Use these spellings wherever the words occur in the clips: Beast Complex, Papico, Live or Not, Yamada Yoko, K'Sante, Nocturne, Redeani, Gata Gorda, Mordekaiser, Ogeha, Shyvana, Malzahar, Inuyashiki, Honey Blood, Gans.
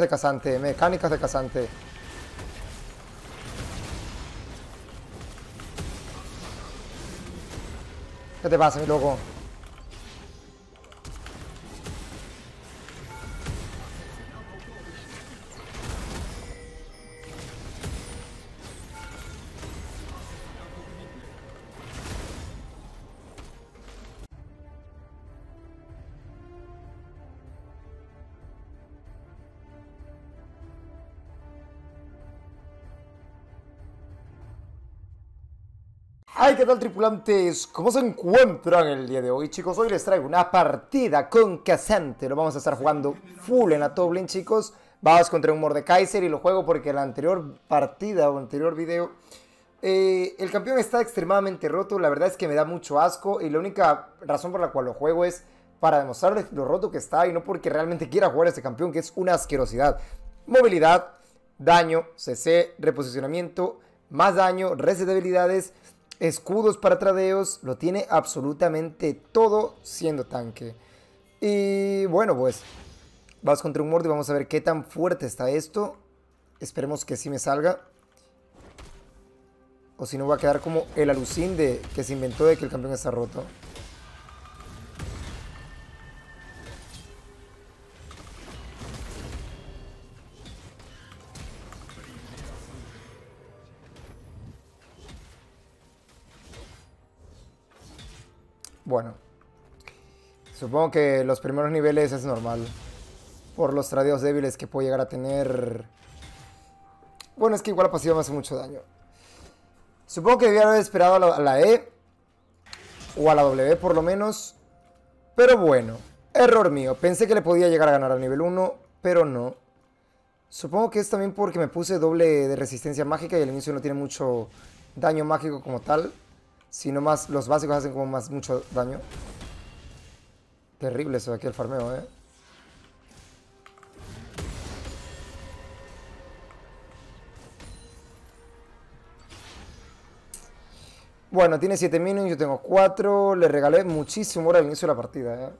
de K'Sante, mecánicas de K'Sante. ¿Qué te pasa, mi loco? ¡Ay! ¿Qué tal, tripulantes? ¿Cómo se encuentran el día de hoy, chicos? Hoy les traigo una partida con K'Sante. Lo vamos a estar jugando full en la top lane, chicos. Vamos contra un Mordekaiser y lo juego porque en la anterior partida o anterior video el campeón está extremadamente roto. La verdad es que me da mucho asco y la única razón por la cual lo juego es para demostrarles lo roto que está y no porque realmente quiera jugar a este campeón, que es una asquerosidad. Movilidad, daño, CC, reposicionamiento, más daño, reset de habilidades, escudos para tradeos, lo tiene absolutamente todo siendo tanque. Y bueno, pues vas contra un Morde y vamos a ver qué tan fuerte está esto. Esperemos que sí me salga. O si no, va a quedar como el alucín de que se inventó de que el campeón está roto. Bueno, supongo que los primeros niveles es normal por los tradeos débiles que puedo llegar a tener. Bueno, es que igual la pasiva me hace mucho daño. Supongo que debía haber esperado a la E o a la W por lo menos. Pero bueno, error mío. Pensé que le podía llegar a ganar al nivel 1, pero no. Supongo que es también porque me puse doble de resistencia mágica y al inicio no tiene mucho daño mágico como tal, sino más los básicos hacen como más mucho daño. Terrible eso de aquí el farmeo, Bueno, tiene 7 minions, yo tengo 4. Le regalé muchísimo oro al inicio de la partida,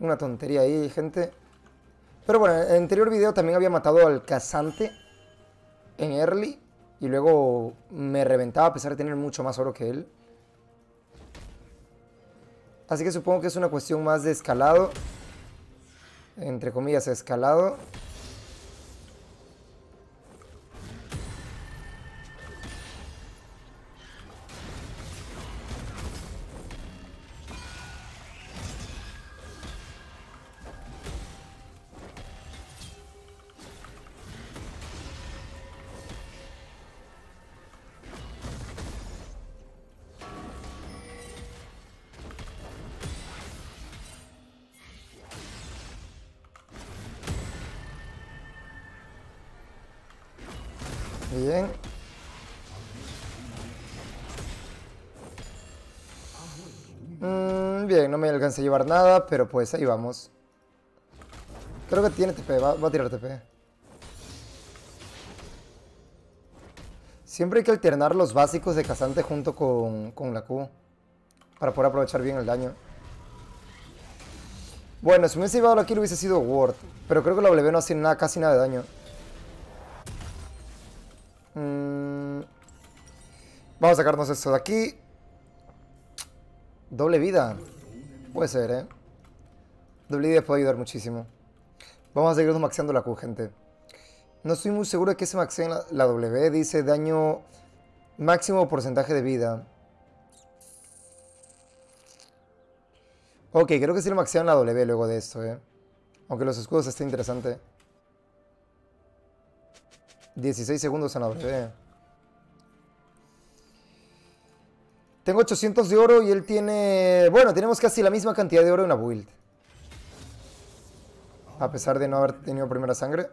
Una tontería ahí, gente. Pero bueno, en el anterior video también había matado al K'Sante en early y luego me reventaba a pesar de tener mucho más oro que él. Así que supongo que es una cuestión más de escalado. Entre comillas, escalado. Bien. Bien, no me alcancé a llevar nada, pero pues ahí vamos. Creo que tiene TP, va a tirar TP. Siempre hay que alternar los básicos de K'Sante junto con la Q para poder aprovechar bien el daño. Bueno, si me hubiese llevado la kill hubiese sido Ward, pero creo que la W no hace nada, casi nada de daño. Vamos a sacarnos esto de aquí. Doble vida. Puede ser, Doble vida puede ayudar muchísimo. Vamos a seguir maxeando la Q, gente. No estoy muy seguro de que se maxee la W. Dice daño máximo porcentaje de vida. Ok, creo que sí lo maxean la W luego de esto, Aunque los escudos está interesante. 16 segundos en la W. Tengo 800 de oro y él tiene... Bueno, tenemos casi la misma cantidad de oro en la build. A pesar de no haber tenido primera sangre.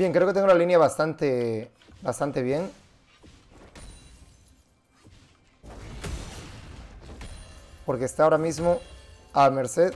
Bien, creo que tengo la línea bastante bien. Porque está ahora mismo a merced.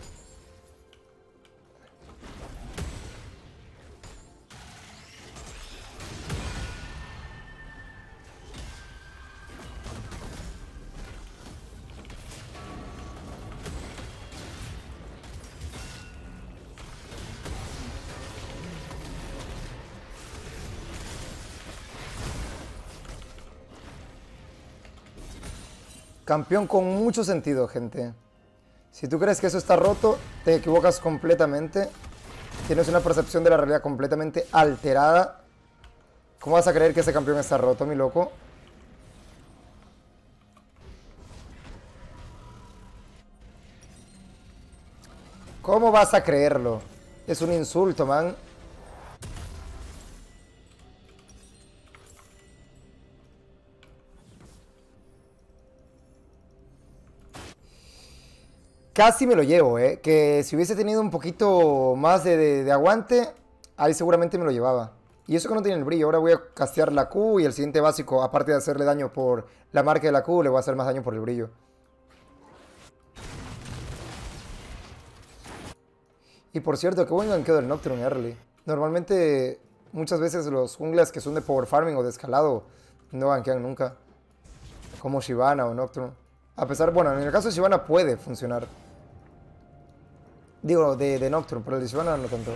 Campeón con mucho sentido, gente. Si tú crees que eso está roto, te equivocas completamente. Tienes una percepción de la realidad completamente alterada. ¿Cómo vas a creer que ese campeón está roto, mi loco? ¿Cómo vas a creerlo? Es un insulto, man. Casi me lo llevo, ¿eh? Que si hubiese tenido un poquito más de aguante, ahí seguramente me lo llevaba. Y eso que no tiene el brillo. Ahora voy a castear la Q y el siguiente básico, aparte de hacerle daño por la marca de la Q, le voy a hacer más daño por el brillo. Y por cierto, qué buen ganqueo del Nocturne early. Normalmente, muchas veces los junglas que son de power farming o de escalado no ganquean nunca. Como Shyvana o Nocturne. A pesar, bueno, en el caso de Shyvana puede funcionar. Digo, de Nocturne, pero el de Shyvana no tanto.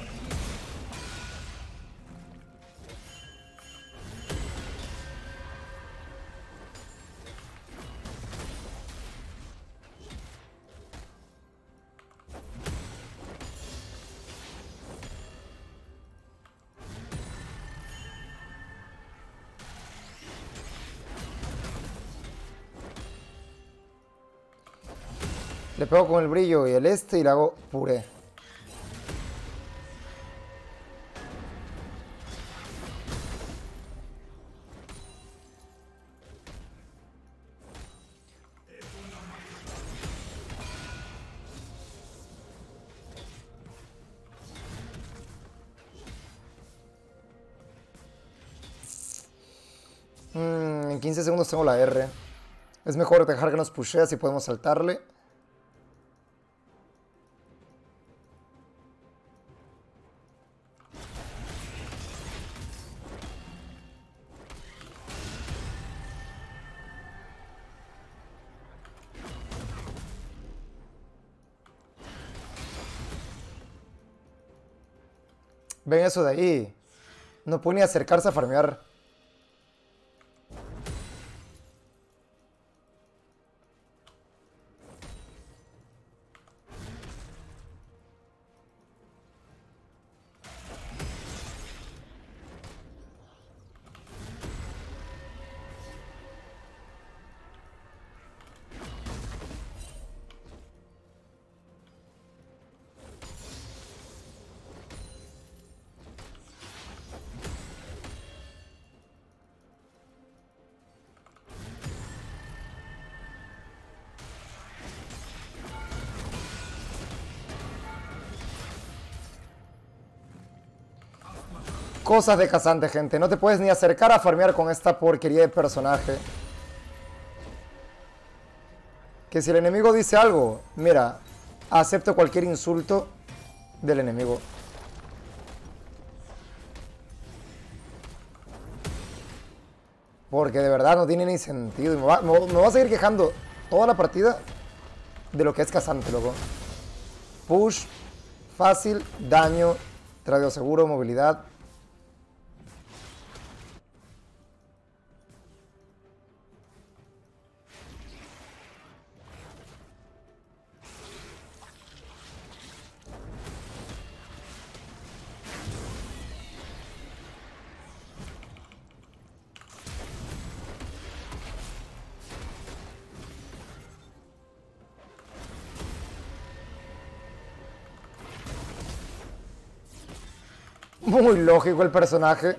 Le pego con el brillo y el este y le hago puré. En 15 segundos tengo la R. Es mejor dejar que nos pushee, así podemos saltarle. Ven eso de ahí. No puede ni acercarse a farmear. Cosas de K'Sante, gente. No te puedes ni acercar a farmear con esta porquería de personaje. Que si el enemigo dice algo, mira, acepto cualquier insulto del enemigo. Porque de verdad no tiene ni sentido. Y me voy a seguir quejando toda la partida de lo que es K'Sante, loco. Push, fácil, daño, tradeo seguro, movilidad. Muy lógico el personaje.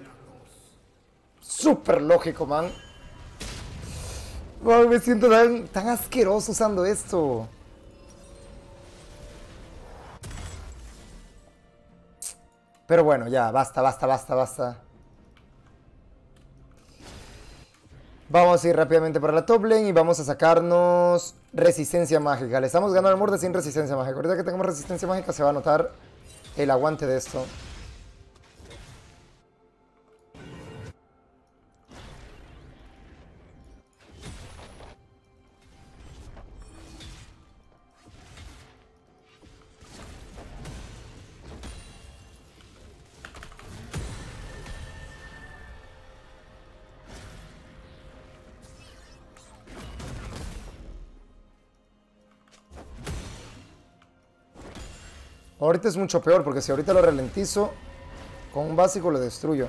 Súper lógico, man. Wow, me siento tan asqueroso usando esto. Pero bueno, ya, basta. Vamos a ir rápidamente para la top lane y vamos a sacarnos resistencia mágica. Le estamos ganando al Morde sin resistencia mágica. Ahorita que tengamos resistencia mágica se va a notar el aguante de esto. Ahorita es mucho peor, porque si ahorita lo ralentizo, con un básico lo destruyo.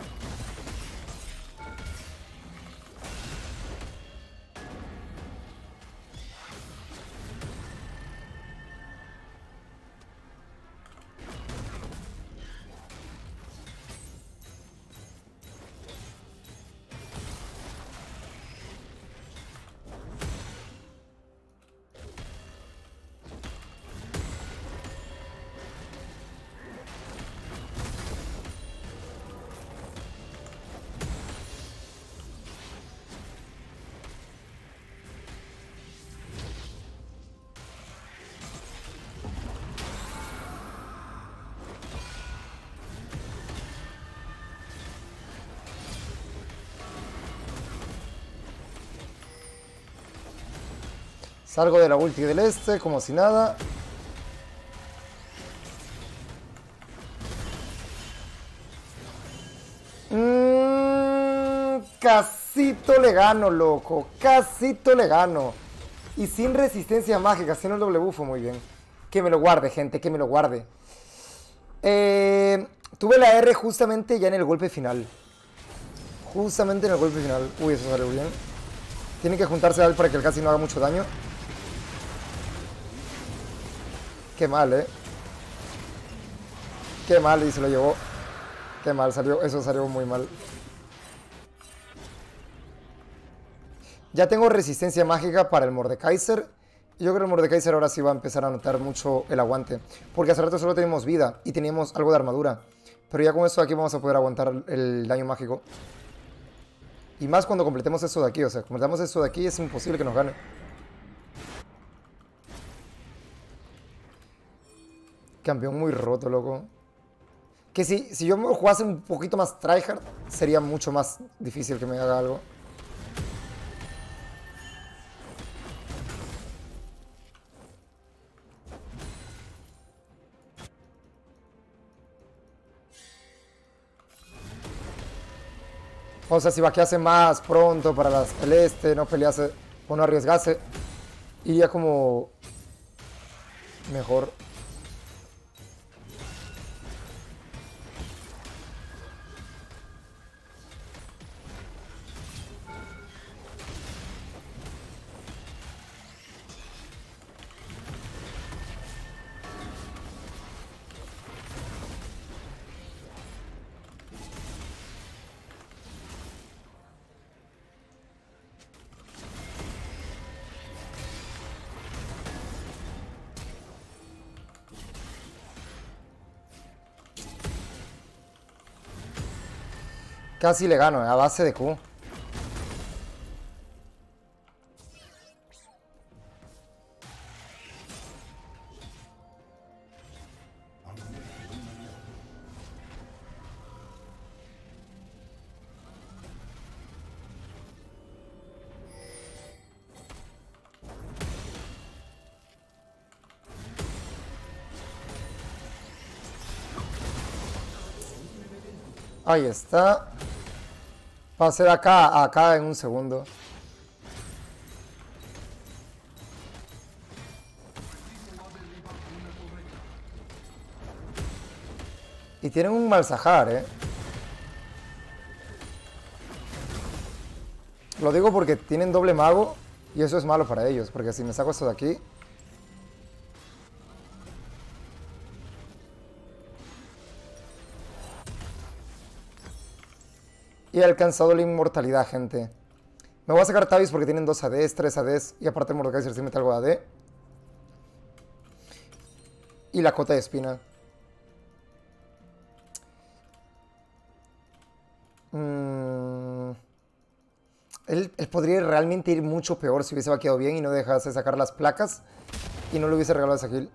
Salgo de la ulti del este, como si nada. Casito le gano, loco. Casito le gano. Y sin resistencia mágica, sin el doble bufo, muy bien. Que me lo guarde, gente, que me lo guarde. Tuve la R justamente ya en el golpe final. Justamente en el golpe final. Uy, eso salió bien. Tienen que juntarse a él para que el casi no haga mucho daño. Qué mal, Qué mal, y se lo llevó. Qué mal, salió, eso salió muy mal. Ya tengo resistencia mágica para el Mordekaiser. Yo creo que el Mordekaiser ahora sí va a empezar a notar mucho el aguante. Porque hace rato solo teníamos vida y teníamos algo de armadura. Pero ya con esto de aquí vamos a poder aguantar el daño mágico. Y más cuando completemos esto de aquí, o sea, completamos esto de aquí es imposible que nos gane. Campeón muy roto, loco. Que si yo me jugase un poquito más tryhard, sería mucho más difícil que me haga algo. O sea, si vaquease más pronto para el este, no pelease o no arriesgase, iría como mejor. Casi le gano, a base de Q. Ahí está. Va a ser acá en un segundo. Y tienen un Malzahar, Lo digo porque tienen doble mago y eso es malo para ellos, porque si me saco esto de aquí... He alcanzado la inmortalidad, gente. Me voy a sacar Tabis porque tienen 2 ADs, 3 ADs. Y aparte Mordekaiser sí mete algo de AD. Y la cota de espina. Él podría realmente ir mucho peor si hubiese vaqueado bien y no dejase sacar las placas y no le hubiese regalado esa heal.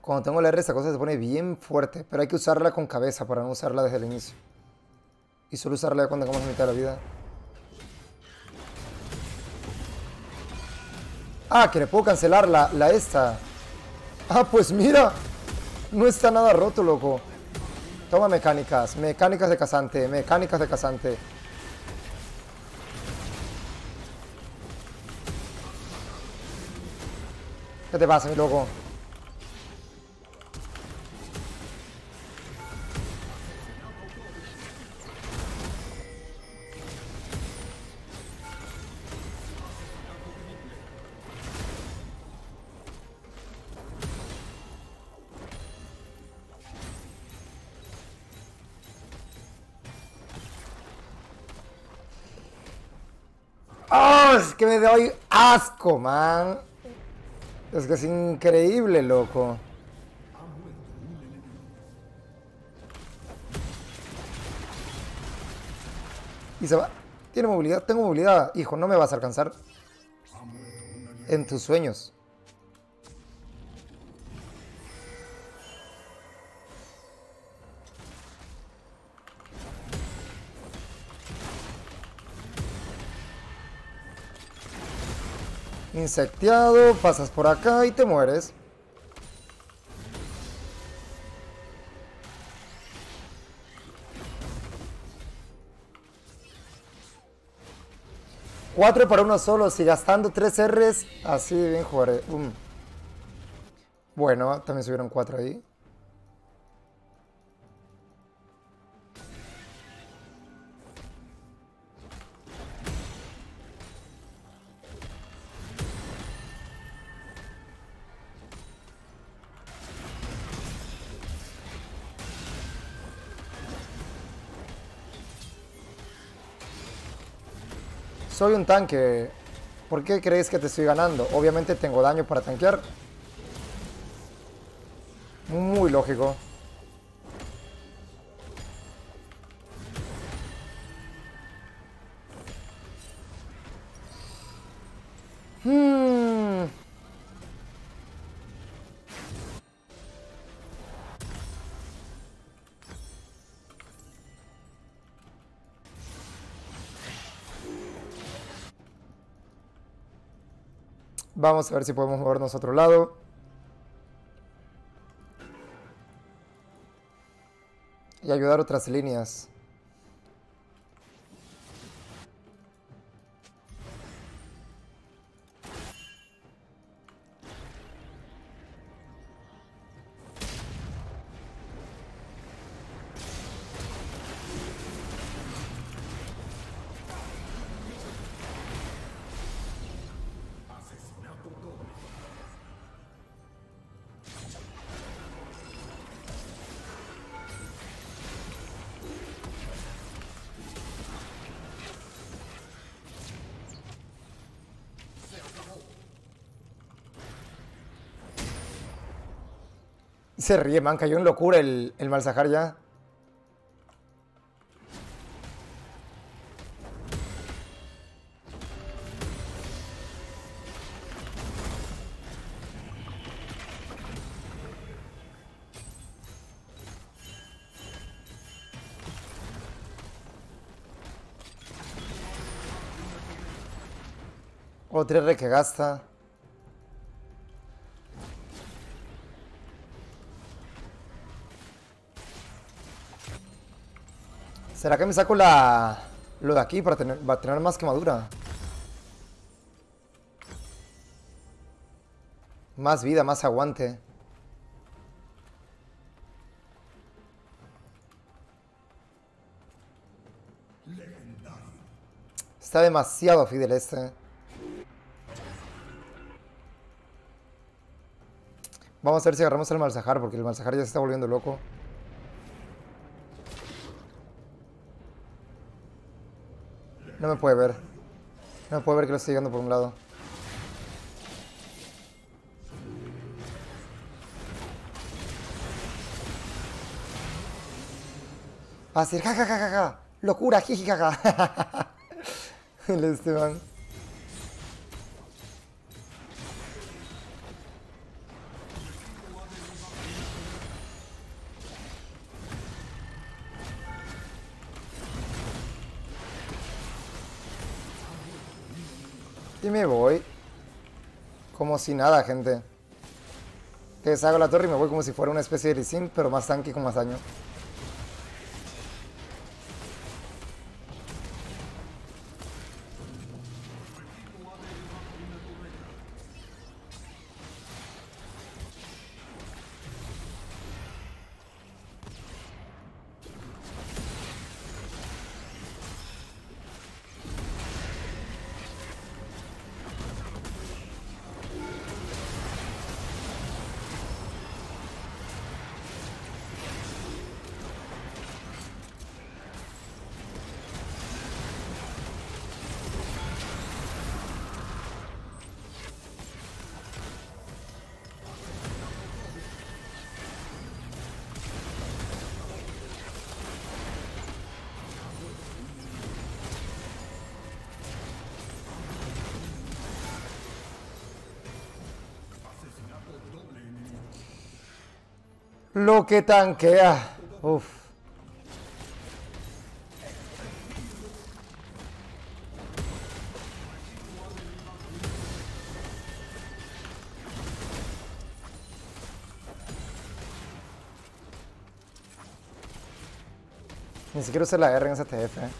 Cuando tengo la R esta cosa se pone bien fuerte, pero hay que usarla con cabeza para no usarla desde el inicio. Y solo usarla cuando tengamos la mitad de la vida. Ah, que le puedo cancelar la esta. Ah, pues mira. No está nada roto, loco. Toma mecánicas. Mecánicas de K'Sante. Mecánicas de K'Sante. ¿Qué te pasa, mi loco? Es que me doy asco, man. Es que es increíble, loco. Y se va. Tiene movilidad, tengo movilidad. Hijo, no me vas a alcanzar. En tus sueños. Insecteado, pasas por acá y te mueres. Cuatro para uno solo, si gastando 3 Rs, así bien jugaré. Bueno, también subieron 4 ahí. Soy un tanque. ¿Por qué crees que te estoy ganando? Obviamente tengo daño para tanquear. Muy lógico. Vamos a ver si podemos movernos a otro lado. Y ayudar otras líneas. Se ríe, man, cayó en locura el Malzahar ya. Otra R que gasta. ¿Será que me saco lo de aquí para tener más quemadura? Más vida, más aguante. Está demasiado fidel este. Vamos a ver si agarramos al Malzahar, porque el Malzahar ya se está volviendo loco. No me puede ver. No me puede ver que lo estoy llegando por un lado. Va a ser jajajajaja. Locura, jijijaja. El Esteban. Y me voy. Como si nada, gente. Que deshago la torre y me voy como si fuera una especie de Lee Sin, pero más tanque con más daño. Lo que tanquea. Uf. Ni siquiera usé la R en esa TF, eh.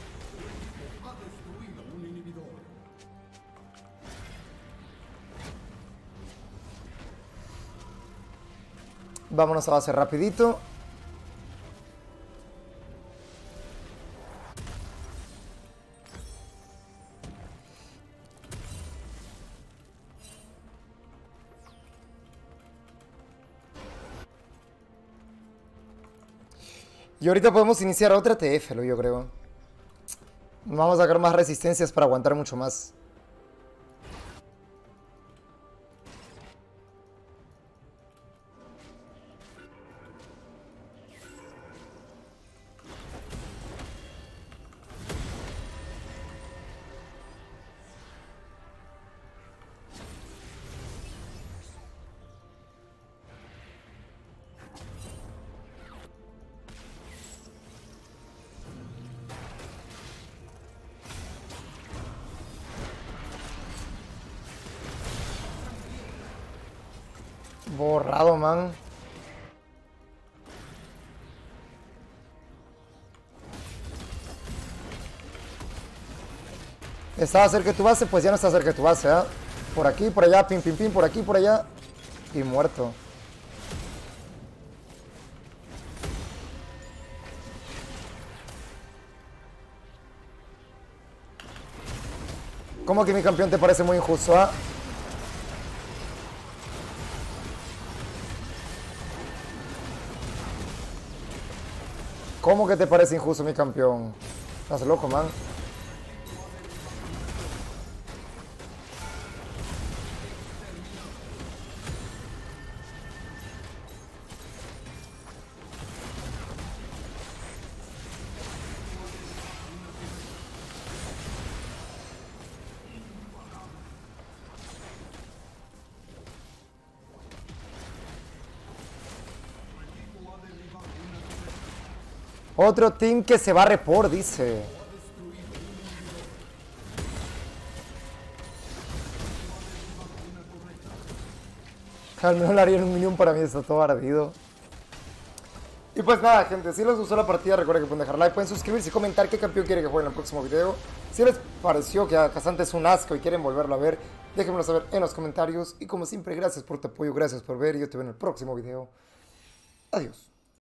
Vámonos a base rapidito. Y ahorita podemos iniciar otra TF, yo creo. Vamos a sacar más resistencias para aguantar mucho más. Borrado, man. Estaba cerca de tu base, pues ya no está cerca de tu base, ¿eh? Por aquí, por allá, pim, pim, pim, por aquí, por allá. Y muerto. ¿Cómo que mi campeón te parece muy injusto, ah? ¿Eh? ¿Cómo que te parece injusto, mi campeón? Estás loco, man. Otro team que se va a report, dice. Al menos le haría un minion, para mí está todo ardido. Y pues nada, gente, si les gustó la partida, recuerden que pueden dejar like, pueden suscribirse y comentar qué campeón quieren que juegue en el próximo video. Si les pareció que K'Sante es un asco y quieren volverlo a ver, déjenmelo saber en los comentarios. Y como siempre, gracias por tu apoyo, gracias por ver y yo te veo en el próximo video. Adiós.